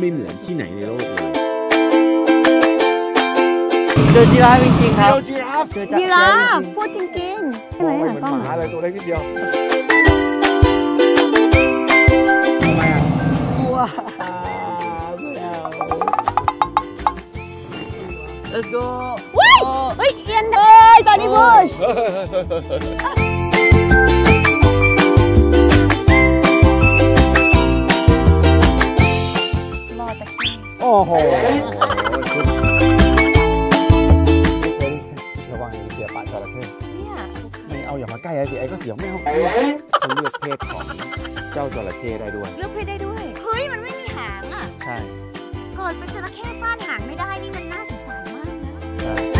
ไม่เหมือนที่ไหนในโลกเลยเจอจีราฟจริงๆครับเจอจีราฟพูดจริงๆใช่ไหมหางกล้องหาอะไรตัวเล็กนิดเดียวทำไมอ่ะกลัว Let's go เฮ้ยเอียนเลยตอนนี้บูชรอตะกี้โอ้โหระวังเสียปากจระเข้เนี่ยไม่เอาอย่ามาใกล้สิไอ้ก็เสียไม่เอาเขาเลือกเพศของเจ้าจระเข้ได้ด้วยเลือกเพศได้ด้วยเฮ้ยมันไม่มีหางอ่ะใช่เกิดเป็นจระเข้ฟาดหางไม่ได้นี่มันน่าสงสารมากนะ